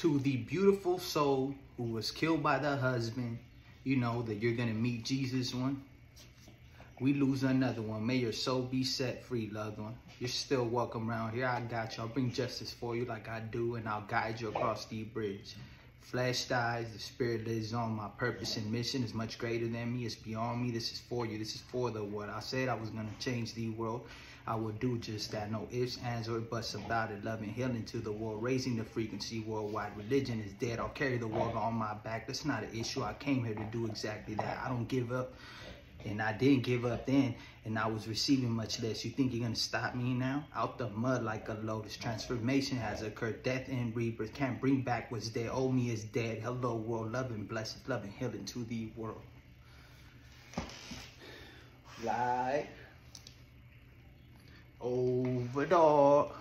to the beautiful soul who was killed by the husband, you know, that you're going to meet Jesus one. We lose another one. May your soul be set free, loved one. You're still welcome around here. I got you. I'll bring justice for you like I do, and I'll guide you across the bridge. Flesh dies, the spirit lives on. My purpose and mission is much greater than me. It's beyond me. This is for you. This is for the world. I said I was going to change the world. I will do just that. No ifs, ands, or buts about it. Love and healing to the world. Raising the frequency worldwide. Religion is dead. I'll carry the world on my back. That's not an issue. I came here to do exactly that. I don't give up. And I didn't give up then, and I was receiving much less. You think you're going to stop me now? Out the mud like a lotus. Transformation has occurred. Death and rebirth can't bring back what's dead. Old me is dead. Hello, world. Love and blessings. Love and healing to the world. Like, over, dog.